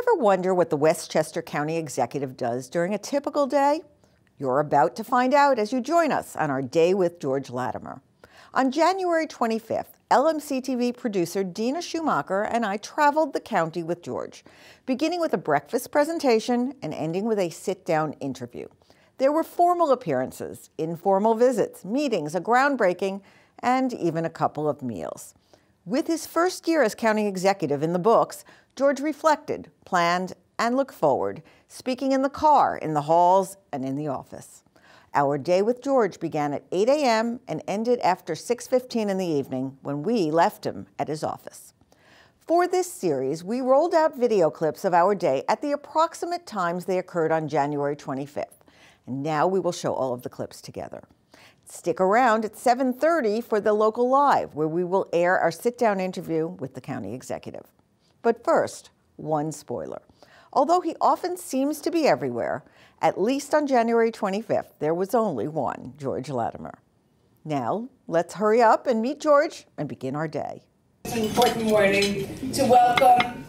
ever wonder what the Westchester County Executive does during a typical day? You're about to find out as you join us on our Day with George Latimer. On January 25th, LMC-TV producer Dina Schumacher and I traveled the county with George, beginning with a breakfast presentation and ending with a sit-down interview. There were formal appearances, informal visits, meetings, a groundbreaking, and even a couple of meals. With his first year as county executive in the books, George reflected, planned, and looked forward, speaking in the car, in the halls, and in the office. Our Day with George began at 8 a.m. and ended after 6:15 in the evening when we left him at his office. For this series, we rolled out video clips of our day at the approximate times they occurred on January 25th. And now we will show all of the clips together. Stick around at 7:30 for The Local Live, where we will air our sit-down interview with the county executive. But first, one spoiler. Although he often seems to be everywhere, at least on January 25th, there was only one George Latimer. Now, let's hurry up and meet George and begin our day. It's an important morning to welcome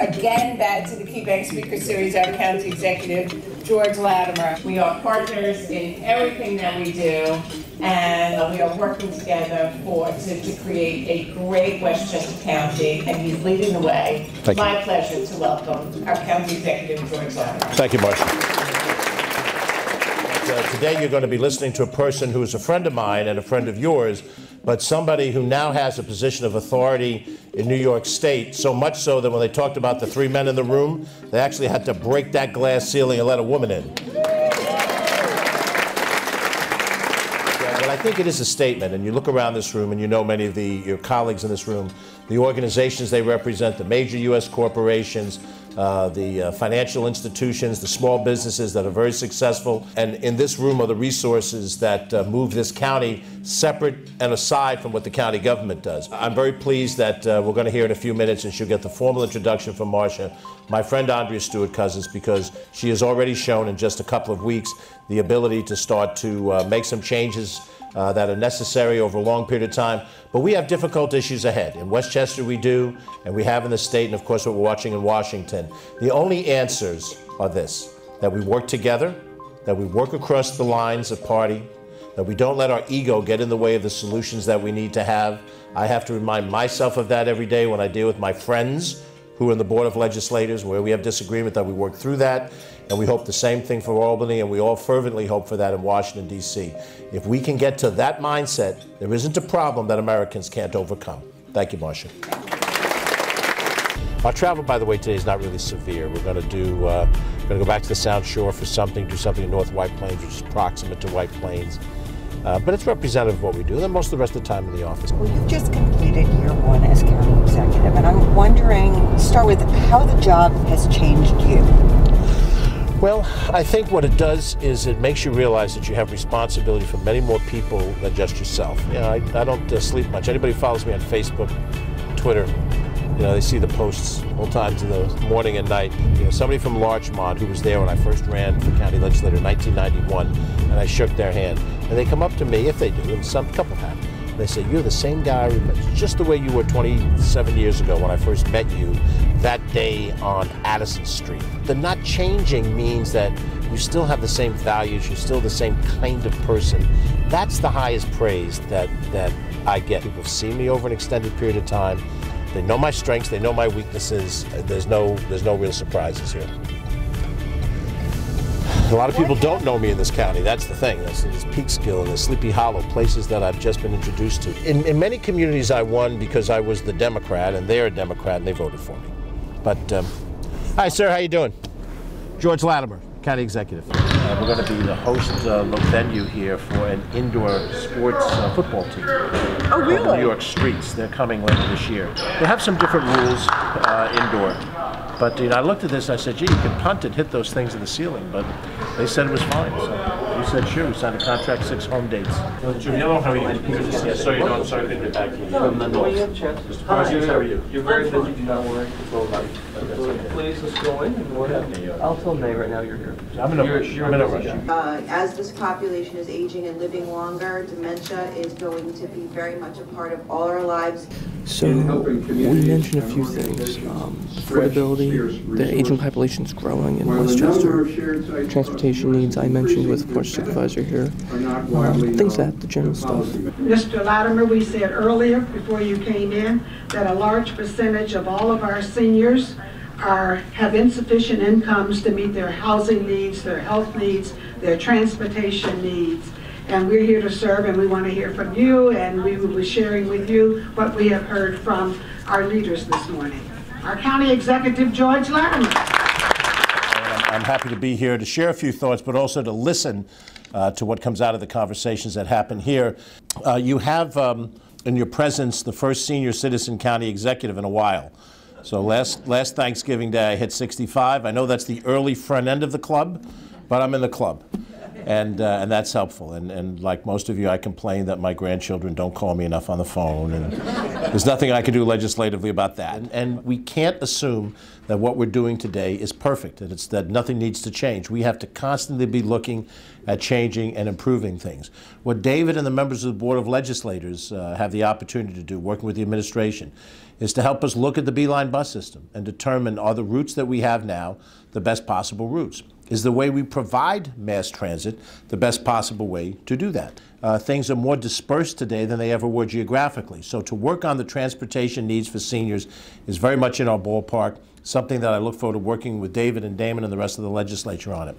again back to the Key Bank Speaker Series our county executive, George Latimer. We are partners in everything that we do, and we are working together to create a great Westchester County, and he's leading the way. Thank you. My pleasure to welcome our county executive, George Latimer. Thank you, Marsha. Today you're going to be listening to a person who is a friend of mine and a friend of yours, but somebody who now has a position of authority in New York State, so much so that when they talked about the three men in the room, they actually had to break that glass ceiling and let a woman in. Yeah, but I think it is a statement, and you look around this room and you know many of your colleagues in this room, the organizations they represent, the major U.S. corporations, the financial institutions, the small businesses that are very successful. And in this room are the resources that move this county separate and aside from what the county government does. I'm very pleased that we're going to hear in a few minutes, and she'll get the formal introduction from Marsha, my friend Andrea Stewart-Cousins, because she has already shown in just a couple of weeks the ability to start to make some changes that are necessary over a long period of time. But we have difficult issues ahead. In Westchester we do, and we have in the state, and of course what we're watching in Washington. The only answers are this: that we work together, that we work across the lines of party, that we don't let our ego get in the way of the solutions that we need to have. I have to remind myself of that every day when I deal with my friends who are in the Board of Legislators, where we have disagreement, that we work through that. And we hope the same thing for Albany, and we all fervently hope for that in Washington, D.C. If we can get to that mindset, there isn't a problem that Americans can't overcome. Thank you, Marsha. Our travel, by the way, today is not really severe. We're going to go back to the Sound Shore for something, do something in North White Plains, which is proximate to White Plains. But it's representative of what we do, and then most of the rest of the time in the office. Well, you've just completed year one as county executive, and I'm wondering, start with how the job has changed you. Well, I think what it does is it makes you realize that you have responsibility for many more people than just yourself. You know, I don't sleep much. Anybody follows me on Facebook, Twitter, you know, they see the posts all times in the morning and night. You know, somebody from Larchmont who was there when I first ran for county legislator in 1991, and I shook their hand. And they come up to me, if they do, and some couple have, and they say, "You're the same guy I remember, just the way you were 27 years ago when I first met you, that day on Addison Street." The not changing means that you still have the same values, you're still the same kind of person. That's the highest praise that I get. People see me over an extended period of time. They know my strengths, they know my weaknesses. There's no real surprises here. A lot of people don't know me in this county, that's the thing. There's Peekskill and there's Sleepy Hollow, places that I've just been introduced to. In many communities I won because I was the Democrat, and they're a Democrat, and they voted for me. But, hi sir, how you doing? George Latimer, county executive. We're going to be the host venue here for an indoor sports football team. Oh, really? The New York streets. They're coming later this year. They have some different rules indoor. But you know, I looked at this and I said, gee, you can punt it, hit those things in the ceiling. But they said it was fine. So You said shoe. Signed a contract, 6 home dates. Juliano, how are you? Yes, sir, you know, I'm sorry to get back here. From the north. Mr. President, how are you? You're very busy. Do not worry. Please, let's go in. And what happened? I'll tell May right now you're here. I'm in a rush. As this population is aging and living longer, dementia is going to be very much a part of all our lives. So we mentioned a few things. Affordability, the aging population is growing in Westchester, transportation needs I mentioned with Port Supervisor here, things like that, the general stuff. Mr. Latimer, we said earlier before you came in that a large percentage of all of our seniors have insufficient incomes to meet their housing needs, their health needs, their transportation needs. And we're here to serve, and we want to hear from you, and we will be sharing with you what we have heard from our leaders this morning. Our County Executive, George Latimer. I'm happy to be here to share a few thoughts, but also to listen to what comes out of the conversations that happen here. You have in your presence the first senior citizen county executive in a while. So last Thanksgiving Day, I hit 65. I know that's the early front end of the club, but I'm in the club. And that's helpful. And like most of you, I complain that my grandchildren don't call me enough on the phone. And there's nothing I can do legislatively about that. And we can't assume that what we're doing today is perfect, that it's that nothing needs to change. We have to constantly be looking at changing and improving things. What David and the members of the Board of Legislators have the opportunity to do, working with the administration, is to help us look at the Beeline bus system and determine, are the routes that we have now the best possible routes? Is the way we provide mass transit the best possible way to do that? Things are more dispersed today than they ever were geographically. So to work on the transportation needs for seniors is very much in our ballpark, something that I look forward to working with David and Damon and the rest of the legislature on it.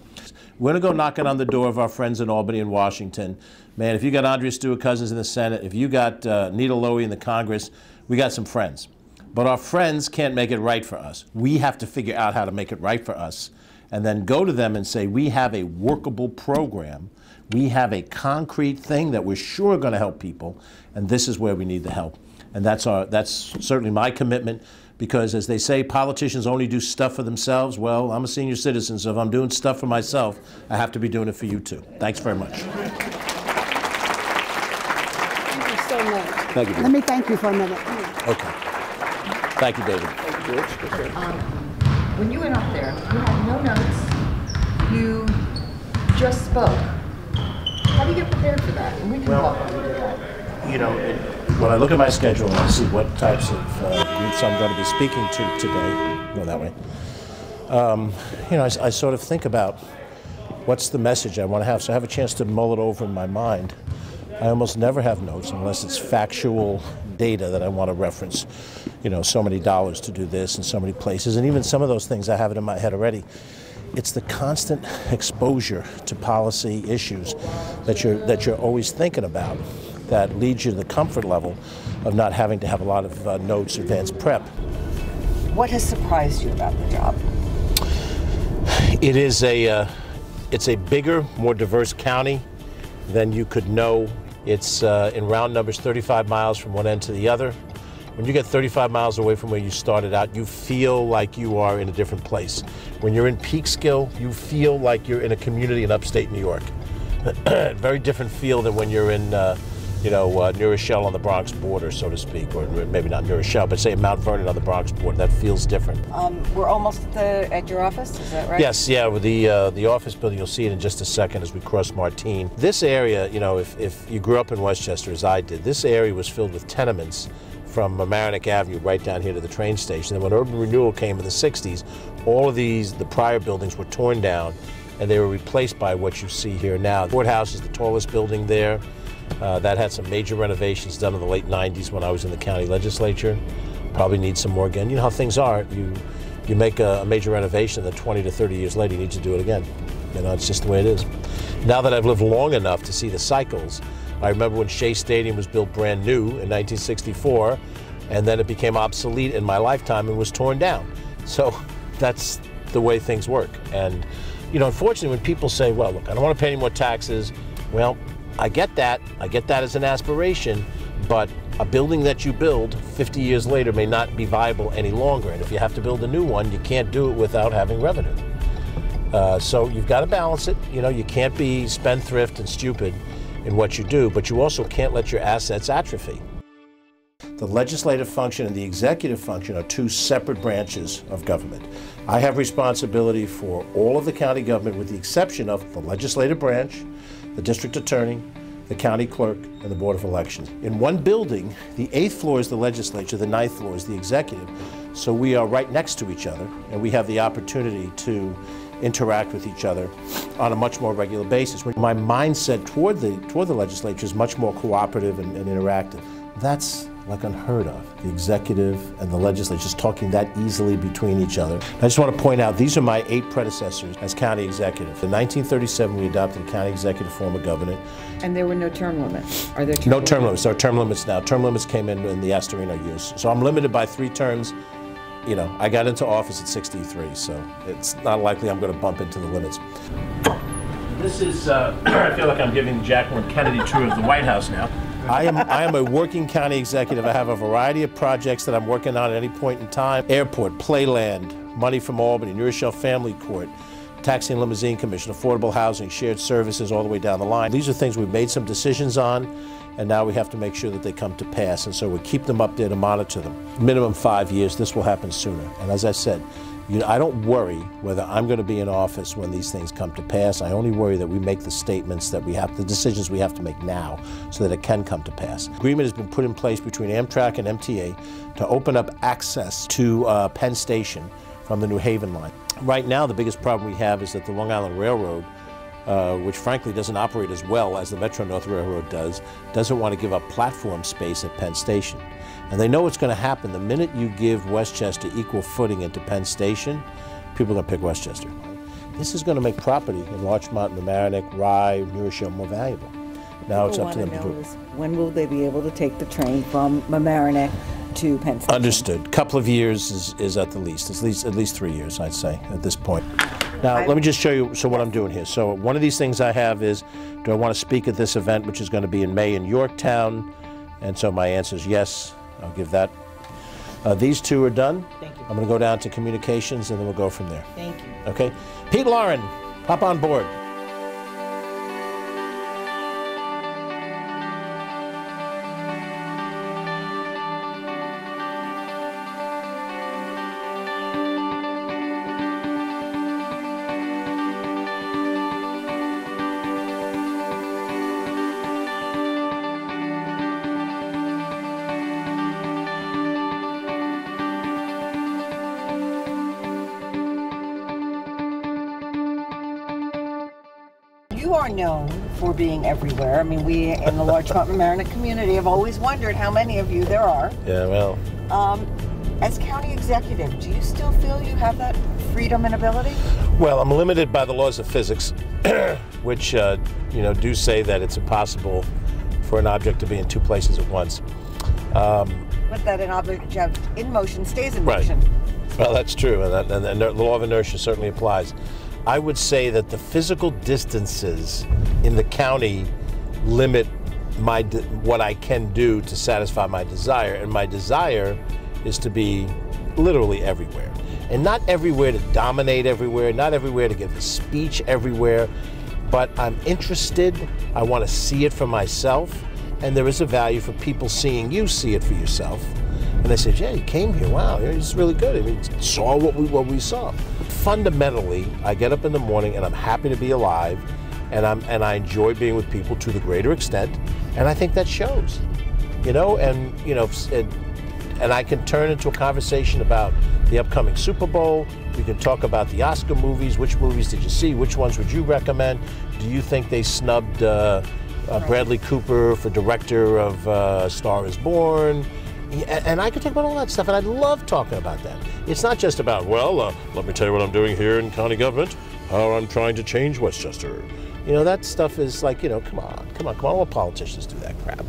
We're going to go knocking on the door of our friends in Albany and Washington. Man, if you got Andrea Stewart-Cousins in the Senate, if you got Nita Lowey in the Congress, we got some friends. But our friends can't make it right for us. We have to figure out how to make it right for us, and then go to them and say, we have a workable program, we have a concrete thing that we're sure going to help people, and this is where we need the help. And that's certainly my commitment, because as they say, politicians only do stuff for themselves. Well, I'm a senior citizen, so if I'm doing stuff for myself, I have to be doing it for you too. Thanks very much. Thank you so much. Thank you, David. Let me thank you for a minute. Okay. Thank you, David. Thank you, George. When you went up there, you had no notes, you just spoke. How do you get prepared for that? And we can walk over that. You know, when I look at my schedule and I see what types of groups I'm going to be speaking to today, go that way, you know, I sort of think about what's the message I want to have, so I have a chance to mull it over in my mind. I almost never have notes unless it's factual data that I want to reference. You know, so many dollars to do this in so many places, and even some of those things I have it in my head already. It's the constant exposure to policy issues that you're always thinking about that leads you to the comfort level of not having to have a lot of notes, advanced prep. What has surprised you about the job? It is a it's a bigger, more diverse county than you could know. It's, in round numbers, 35 miles from one end to the other. When you get 35 miles away from where you started out, you feel like you are in a different place. When you're in Peekskill, you feel like you're in a community in upstate New York. Very different feel than when you're in, you know, New Rochelle on the Bronx border, so to speak, or maybe not New Rochelle, but say Mount Vernon on the Bronx border. That feels different. We're almost at your office, is that right? Yes, yeah, with the office building, you'll see it in just a second as we cross Martine. This area, you know, if you grew up in Westchester as I did, this area was filled with tenements from Mamaroneck Avenue right down here to the train station. And when urban renewal came in the 60s, all of these, the prior buildings were torn down and they were replaced by what you see here now. The courthouse is the tallest building there. That had some major renovations done in the late 90s when I was in the county legislature. Probably needs some more again. You know how things are. You make a major renovation, and then 20 to 30 years later you need to do it again. You know, it's just the way it is. Now that I've lived long enough to see the cycles, I remember when Shea Stadium was built brand new in 1964, and then it became obsolete in my lifetime and was torn down. So that's the way things work. And, you know, unfortunately when people say, well, look, I don't want to pay any more taxes, well, I get that as an aspiration, but a building that you build 50 years later may not be viable any longer, and if you have to build a new one, you can't do it without having revenue. So you've got to balance it. You know, you can't be spendthrift and stupid in what you do, but you also can't let your assets atrophy. The legislative function and the executive function are two separate branches of government. I have responsibility for all of the county government with the exception of the legislative branch, the district attorney, the county clerk, and the Board of Elections. In one building, the 8th floor is the legislature, the 9th floor is the executive, so we are right next to each other, and we have the opportunity to interact with each other on a much more regular basis. My mindset toward the legislature is much more cooperative and interactive. That's like unheard of, the executive and the legislature just talking that easily between each other. I just want to point out, these are my 8 predecessors as county executive. In 1937, we adopted a county executive form of government. And there were no term limits? Are there term limits? No term limits. There are term limits now. Term limits came in the Astorino years. So I'm limited by 3 terms. You know, I got into office at 63, so it's not likely I'm going to bump into the limits. This is, I feel like I'm giving Jacqueline Kennedy tour of the White House now. I am a working county executive. I have a variety of projects that I'm working on at any point in time. Airport, playland, money from Albany, New Rochelle Family Court, Taxi and Limousine Commission, affordable housing, shared services, all the way down the line. These are things we've made some decisions on, and now we have to make sure that they come to pass, and so we keep them up there to monitor them. Minimum 5 years, this will happen sooner. And as I said, you know, I don't worry whether I'm going to be in office when these things come to pass. I only worry that we make the statements that we have, the decisions we have to make now so that it can come to pass. Agreement has been put in place between Amtrak and MTA to open up access to Penn Station from the New Haven line. Right now, the biggest problem we have is that the Long Island Railroad, which frankly doesn't operate as well as the Metro North Railroad does, doesn't want to give up platform space at Penn Station. And they know what's going to happen. The minute you give Westchester equal footing into Penn Station, people are going to pick Westchester. This is going to make property in Larchmont, Mamaroneck, Rye, New Rochelle more valuable. Now it's up to them to do it. When will they be able to take the train from Mamaroneck to Penn Station? Understood. Couple of years is at the least. At least 3 years, I'd say, at this point. Now, let me just show you what I'm doing here. So one of these things I have is, do I want to speak at this event, which is going to be in May in Yorktown? And so my answer is yes, I'll give that. These two are done. Thank you. I'm going to go down to communications, and then we'll go from there. Thank you. Okay. Pete Lauren, hop on board. You are known for being everywhere. I mean, we in the Larchmont Mamaroneck community have always wondered how many of you there are. Yeah, well. As county executive, do you still feel you have that freedom and ability? Well, I'm limited by the laws of physics, which you know, do say that it's impossible for an object to be in 2 places at once. But that an object in motion stays in motion. Right. Well, that's true, and the law of inertia certainly applies. I would say that the physical distances in the county limit my what I can do to satisfy my desire, and my desire is to be literally everywhere, and not everywhere to dominate everywhere, not everywhere to give a speech everywhere, but I'm interested, I want to see it for myself, and there is a value for people seeing you see it for yourself. And they said, yeah, you came here, wow, it's really good. I mean, saw what we saw. Fundamentally, I get up in the morning and I'm happy to be alive, and I enjoy being with people to the greater extent, and I think that shows, you know, and I can turn into a conversation about the upcoming Super Bowl. We can talk about the Oscar movies. Which movies did you see? Which ones would you recommend? Do you think they snubbed Bradley Cooper for director of Star is Born? And I could talk about all that stuff, and I love talking about that. It's not just about, well, let me tell you what I'm doing here in county government, how I'm trying to change Westchester. You know, that stuff is like, you know, come on, all politicians do that crap.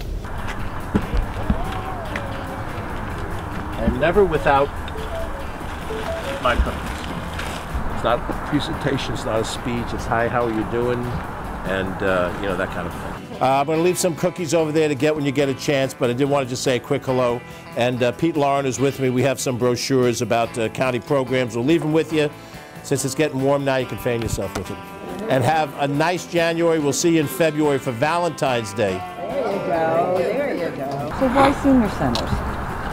I'm never without my purpose. It's not a presentation, it's not a speech, it's hi, how are you doing, and, you know, that kind of thing. I'm going to leave some cookies over there to get when you get a chance, but I did want to just say a quick hello. And Pete Lauren is with me. We have some brochures about county programs. We'll leave them with you. Since it's getting warm now, you can fan yourself with it. And have a nice January. We'll see you in February for Valentine's Day. There you go. There you go. So why senior centers?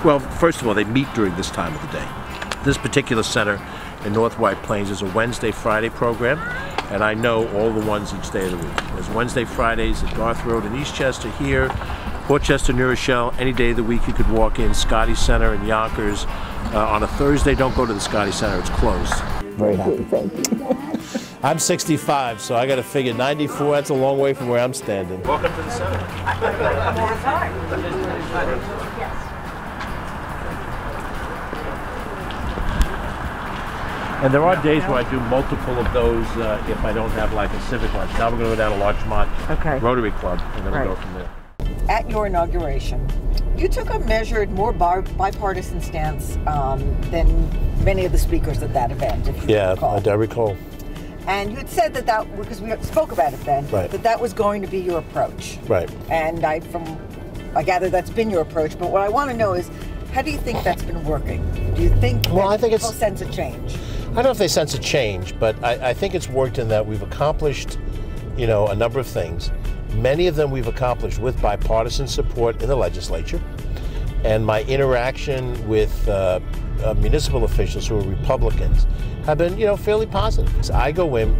Well, first of all, they meet during this time of the day. This particular center in North White Plains is a Wednesday, Friday program, and I know all the ones each day of the week. There's Wednesday, Fridays at Garth Road in Eastchester here, Westchester, New Rochelle, any day of the week you could walk in, Scotty Center in Yonkers. On a Thursday, don't go to the Scotty Center, it's closed. Very happy. Thank you. I'm 65, so I got to figure 94, that's a long way from where I'm standing. Welcome to the center. And there are days where I do multiple of those if I don't have like a civic lunch. Now we're going to go down to Larchmont Rotary Club, and then we'll go from there. At your inauguration, you took a measured, more bipartisan stance than many of the speakers at that event, if you recall. Yeah, I recall. And you had said that because we spoke about it then, that that was going to be your approach. Right. And I gather that's been your approach, but what I want to know is, how do you think that's been working? Do you think people sense a change? I don't know if they sense a change, but I think it's worked in that we've accomplished, you know, a number of things. Many of them we've accomplished with bipartisan support in the legislature, and my interaction with municipal officials who are Republicans have been, you know, fairly positive. So I go in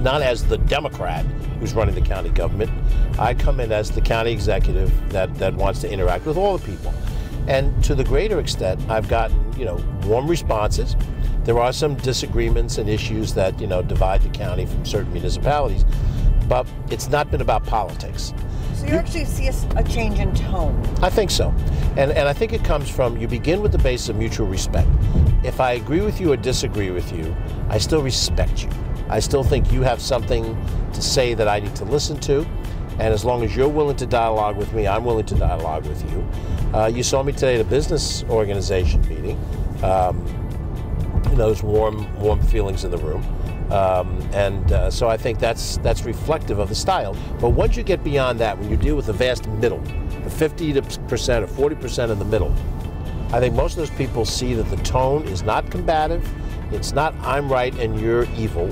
not as the Democrat who's running the county government. I come in as the county executive that wants to interact with all the people. And to the greater extent, I've gotten, you know, warm responses. There are some disagreements and issues that, you know, divide the county from certain municipalities. But it's not been about politics. So you actually see a change in tone? I think so. And I think it comes from, you begin with the base of mutual respect. If I agree with you or disagree with you, I still respect you. I still think you have something to say that I need to listen to. And as long as you're willing to dialogue with me, I'm willing to dialogue with you. You saw me today at a business organization meeting. You know, there's warm feelings in the room. So I think that's reflective of the style. But once you get beyond that, when you deal with the vast middle, the 50% or 40% in the middle, I think most of those people see that the tone is not combative, it's not I'm right and you're evil,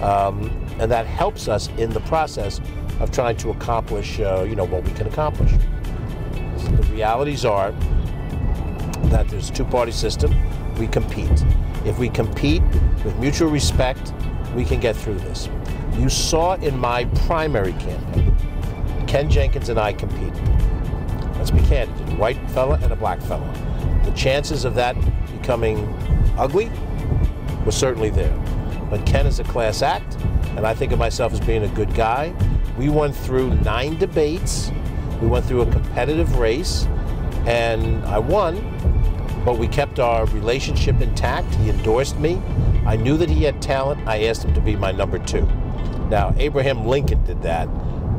and that helps us in the process of trying to accomplish, you know, what we can accomplish. So the realities are that there's a two-party system, we compete. If we compete with mutual respect, we can get through this. You saw in my primary campaign, Ken Jenkins and I competed. Let's be candid, a white fella and a black fella. The chances of that becoming ugly were certainly there. But Ken is a class act, and I think of myself as being a good guy. We went through 9 debates. We went through a competitive race, and I won, but we kept our relationship intact. He endorsed me. I knew that he had talent. I asked him to be my number 2. Now, Abraham Lincoln did that,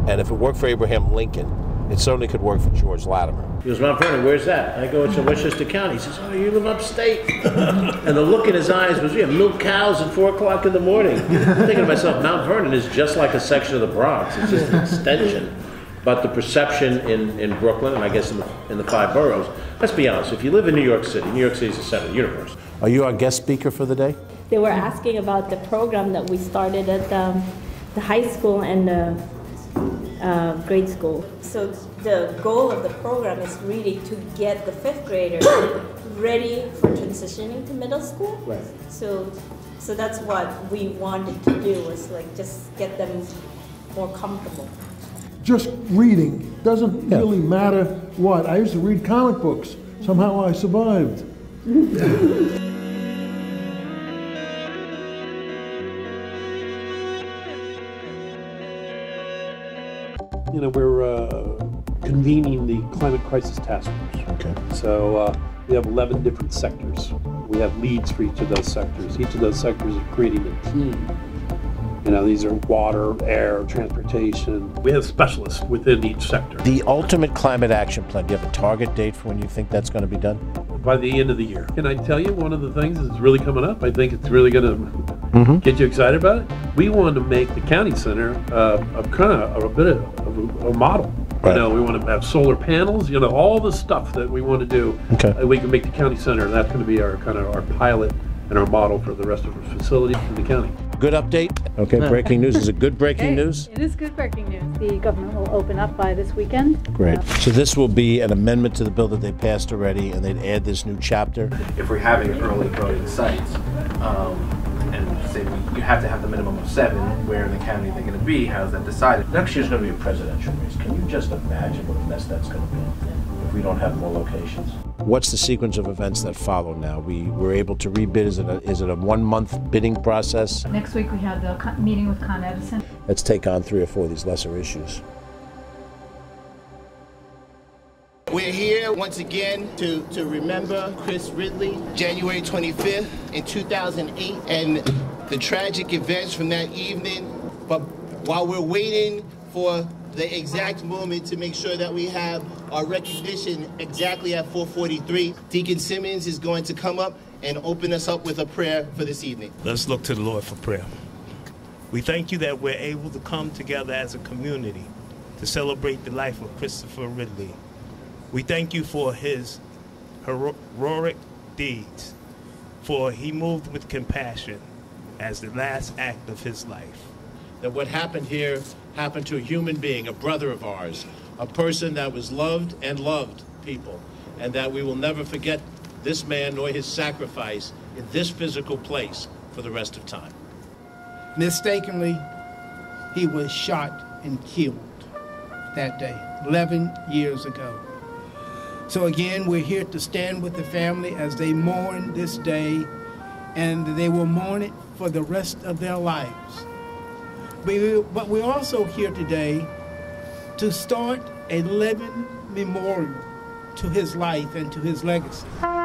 and if it worked for Abraham Lincoln, it certainly could work for George Latimer. He goes, Mount Vernon, where's that? I go, it's in Westchester County. He says, oh, you live upstate. And the look in his eyes was, we have milk cows at 4 o'clock in the morning. I'm thinking to myself, Mount Vernon is just like a section of the Bronx. It's just an extension. But the perception in Brooklyn, and I guess in the 5 boroughs, let's be honest, if you live in New York City, New York City is the center of the universe. Are you our guest speaker for the day? They were asking about the program that we started at the high school and the grade school. So the goal of the program is really to get the 5th graders ready for transitioning to middle school. Right. So that's what we wanted to do, was like just get them more comfortable. Just reading doesn't really matter what. I used to read comic books. Somehow I survived. You know, we're convening the Climate Crisis Task Force. Okay. So we have 11 different sectors. We have leads for each of those sectors. Each of those sectors are creating a team. You know, these are water, air, transportation. We have specialists within each sector. The ultimate climate action plan, do you have a target date for when you think that's going to be done? By the end of the year. Can I tell you one of the things that's really coming up? I think it's really going to get you excited about it. We want to make the county center a model. Right. You know, we want to have solar panels, you know, all the stuff that we want to do. Okay. We can make the county center, and that's going to be our pilot and our model for the rest of our facilities in the county. Good update. Okay, breaking news. Is it good breaking news? It is good breaking news. The government will open up by this weekend. Great. So this will be an amendment to the bill that they passed already, and they'd add this new chapter. If we're having early voting sites, and say you have to have the minimum of 7, where in the county they're going to be, how's that decided? Next year's going to be a presidential race. Can you just imagine what a mess that's going to be if we don't have more locations? What's the sequence of events that follow now? We were able to rebid. Is it a 1-month bidding process? Next week we have the meeting with Con Edison. Let's take on 3 or 4 of these lesser issues. We're here once again to remember Chris Ridley, January 25th in 2008, and the tragic events from that evening. But while we're waiting for the exact moment to make sure that we have our recognition exactly at 4:43, Deacon Simmons is going to come up and open us up with a prayer for this evening. Let's look to the Lord for prayer. We thank you that we're able to come together as a community to celebrate the life of Christopher Ridley. We thank you for his heroic deeds, for he moved with compassion as the last act of his life. That what happened here happened to a human being, a brother of ours, a person that was loved and loved people, and that we will never forget this man nor his sacrifice in this physical place for the rest of time. Mistakenly, he was shot and killed that day, 11 years ago. So again, we're here to stand with the family as they mourn this day, and they will mourn it for the rest of their lives. But we're also here today to start a living memorial to his life and to his legacy.